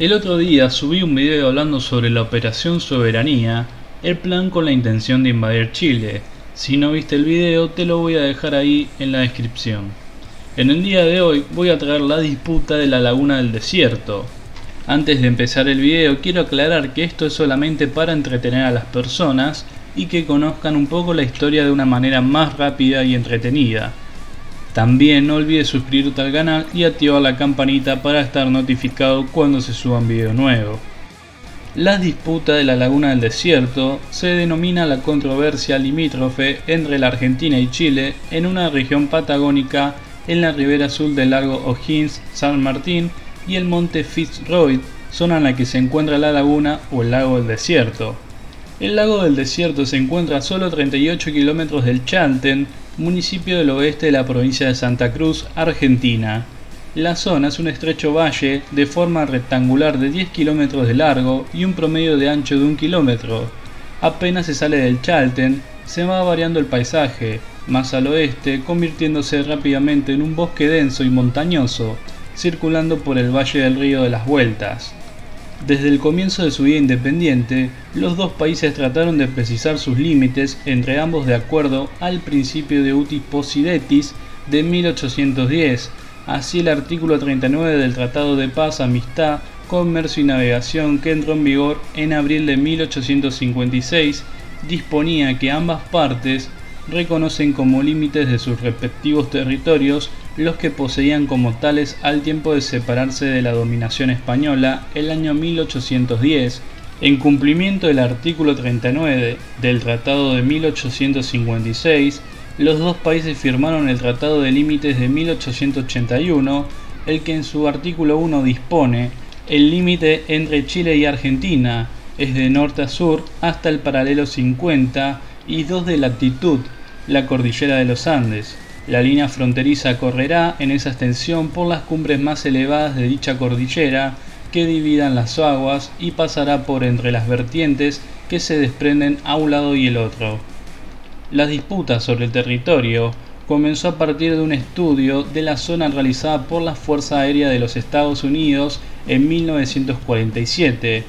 El otro día subí un video hablando sobre la Operación Soberanía, el plan con la intención de invadir Chile. Si no viste el video, te lo voy a dejar ahí en la descripción. En el día de hoy voy a traer la disputa de la Laguna del Desierto. Antes de empezar el video, quiero aclarar que esto es solamente para entretener a las personas y que conozcan un poco la historia de una manera más rápida y entretenida. También no olvides suscribirte al canal y activar la campanita para estar notificado cuando se suban videos nuevos. La disputa de la Laguna del Desierto se denomina la controversia limítrofe entre la Argentina y Chile en una región patagónica en la ribera sur del lago O'Higgins, San Martín y el monte Fitzroy, zona en la que se encuentra la laguna o el lago del desierto. El lago del desierto se encuentra a solo 38 kilómetros del Chalten, municipio del oeste de la provincia de Santa Cruz, Argentina. La zona es un estrecho valle de forma rectangular de 10 kilómetros de largo y un promedio de ancho de 1 kilómetro. Apenas se sale del Chalten, se va variando el paisaje, más al oeste convirtiéndose rápidamente en un bosque denso y montañoso, circulando por el valle del Río de las Vueltas. Desde el comienzo de su vida independiente, los dos países trataron de precisar sus límites entre ambos de acuerdo al principio de uti possidetis de 1810, así el artículo 39 del Tratado de Paz, Amistad, Comercio y Navegación, que entró en vigor en abril de 1856, disponía que ambas partes reconocen como límites de sus respectivos territorios los que poseían como tales al tiempo de separarse de la dominación española el año 1810, en cumplimiento del artículo 39 del Tratado de 1856, los dos países firmaron el Tratado de Límites de 1881, el que en su artículo 1 dispone el límite entre Chile y Argentina es de norte a sur hasta el paralelo 50 y 2 de latitud, la Cordillera de los Andes. La línea fronteriza correrá en esa extensión por las cumbres más elevadas de dicha cordillera que dividan las aguas y pasará por entre las vertientes que se desprenden a un lado y el otro. La disputa sobre el territorio comenzó a partir de un estudio de la zona realizada por la Fuerza Aérea de los Estados Unidos en 1947,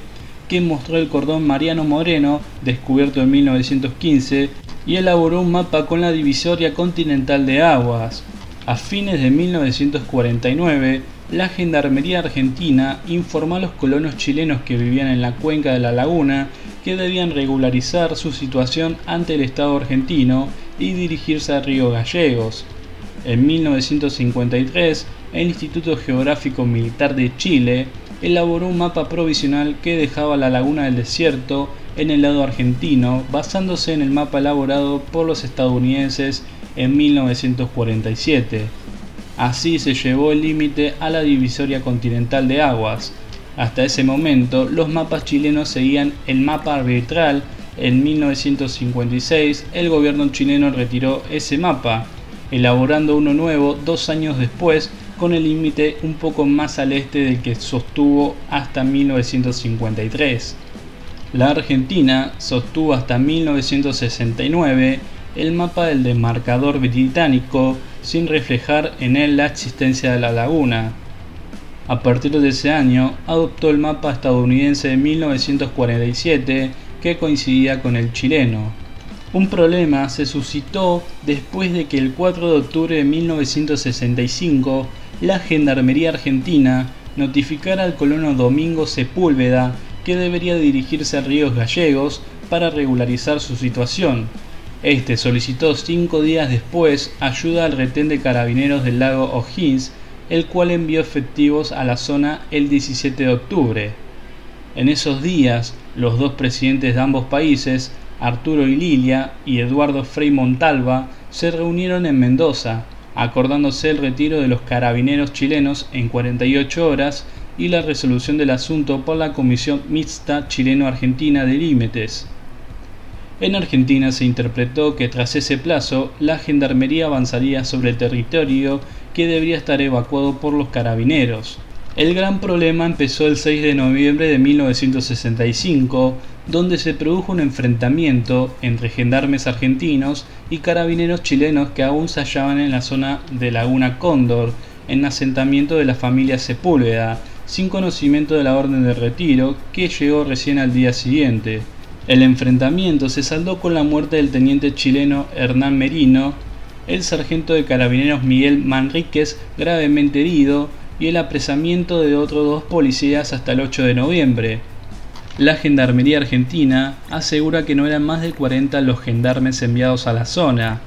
que mostró el cordón Mariano Moreno, descubierto en 1915, y elaboró un mapa con la Divisoria Continental de Aguas. A fines de 1949, la Gendarmería Argentina informó a los colonos chilenos que vivían en la cuenca de la laguna que debían regularizar su situación ante el Estado argentino y dirigirse a Río Gallegos. En 1953, el Instituto Geográfico Militar de Chile elaboró un mapa provisional que dejaba la Laguna del Desierto en el lado argentino, basándose en el mapa elaborado por los estadounidenses en 1947. Así se llevó el límite a la Divisoria Continental de Aguas. Hasta ese momento, los mapas chilenos seguían el mapa arbitral. En 1956, el gobierno chileno retiró ese mapa, elaborando uno nuevo 2 años después, con el límite un poco más al este del que sostuvo hasta 1953. La Argentina sostuvo hasta 1969 el mapa del demarcador británico sin reflejar en él la existencia de la laguna. A partir de ese año adoptó el mapa estadounidense de 1947 que coincidía con el chileno. Un problema se suscitó después de que el 4 de octubre de 1965 la Gendarmería Argentina notificara al colono Domingo Sepúlveda que debería dirigirse a Ríos Gallegos para regularizar su situación. Este solicitó 5 días después ayuda al retén de carabineros del lago O'Higgins, el cual envió efectivos a la zona el 17 de octubre. En esos días, los dos presidentes de ambos países, Arturo Illia y Eduardo Frei Montalva, se reunieron en Mendoza, acordándose el retiro de los carabineros chilenos en 48 horas y la resolución del asunto por la Comisión Mixta Chileno-Argentina de Límites. En Argentina se interpretó que tras ese plazo la Gendarmería avanzaría sobre el territorio que debería estar evacuado por los carabineros. El gran problema empezó el 6 de noviembre de 1965, donde se produjo un enfrentamiento entre gendarmes argentinos y carabineros chilenos que aún se hallaban en la zona de Laguna Cóndor, en asentamiento de la familia Sepúlveda, sin conocimiento de la orden de retiro, que llegó recién al día siguiente. El enfrentamiento se saldó con la muerte del teniente chileno Hernán Merino, el sargento de carabineros Miguel Manríquez gravemente herido y el apresamiento de otros dos policías hasta el 8 de noviembre. La Gendarmería Argentina asegura que no eran más de 40 los gendarmes enviados a la zona,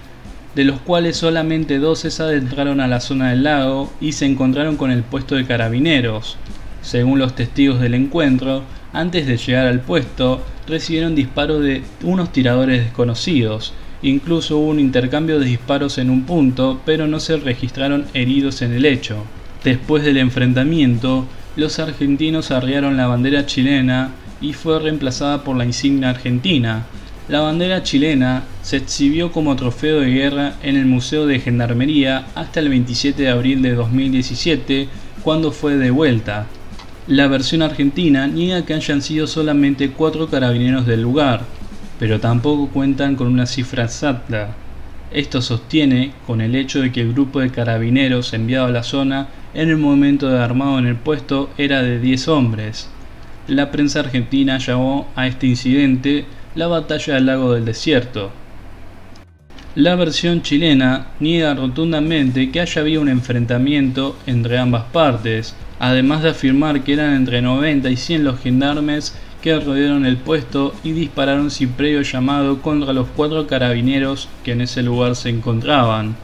de los cuales solamente 12 se adentraron a la zona del lago y se encontraron con el puesto de carabineros. Según los testigos del encuentro, antes de llegar al puesto, recibieron disparos de unos tiradores desconocidos. Incluso hubo un intercambio de disparos en un punto, pero no se registraron heridos en el hecho. Después del enfrentamiento, los argentinos arriaron la bandera chilena y fue reemplazada por la insignia argentina. La bandera chilena se exhibió como trofeo de guerra en el Museo de Gendarmería hasta el 27 de abril de 2017, cuando fue devuelta. La versión argentina niega que hayan sido solamente 4 carabineros del lugar, pero tampoco cuentan con una cifra exacta. Esto sostiene con el hecho de que el grupo de carabineros enviado a la zona en el momento de armado en el puesto era de 10 hombres. La prensa argentina llamó a este incidente la batalla del Lago del Desierto. La versión chilena niega rotundamente que haya habido un enfrentamiento entre ambas partes, además de afirmar que eran entre 90 y 100 los gendarmes que rodearon el puesto y dispararon sin previo llamado contra los 4 carabineros que en ese lugar se encontraban.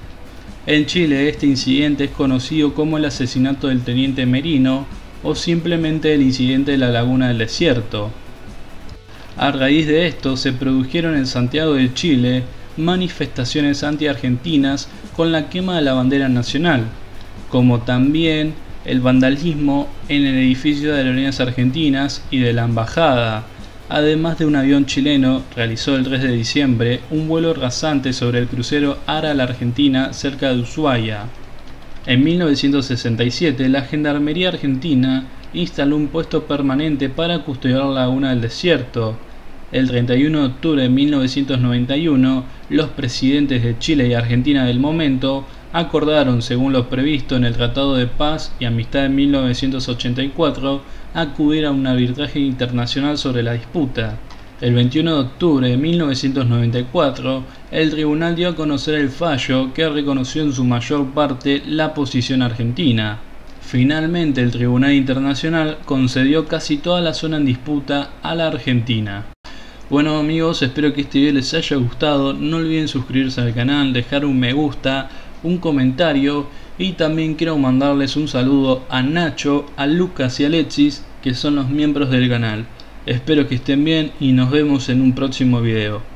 En Chile este incidente es conocido como el asesinato del teniente Merino o simplemente el incidente de la Laguna del Desierto. A raíz de esto se produjeron en Santiago de Chile manifestaciones anti-argentinas con la quema de la bandera nacional, como también el vandalismo en el edificio de Aerolíneas Argentinas y de la Embajada, además de un avión chileno realizó el 3 de diciembre un vuelo rasante sobre el crucero ARA la Argentina cerca de Ushuaia. En 1967 la Gendarmería Argentina instaló un puesto permanente para custodiar la Laguna del Desierto. El 31 de octubre de 1991, los presidentes de Chile y Argentina del momento acordaron, según lo previsto en el Tratado de Paz y Amistad de 1984, acudir a un arbitraje internacional sobre la disputa. El 21 de octubre de 1994, el tribunal dio a conocer el fallo que reconoció en su mayor parte la posición argentina. Finalmente, el Tribunal Internacional concedió casi toda la zona en disputa a la Argentina. Bueno amigos, espero que este video les haya gustado, no olviden suscribirse al canal, dejar un me gusta, un comentario y también quiero mandarles un saludo a Nacho, a Lucas y a Alexis, que son los miembros del canal. Espero que estén bien y nos vemos en un próximo video.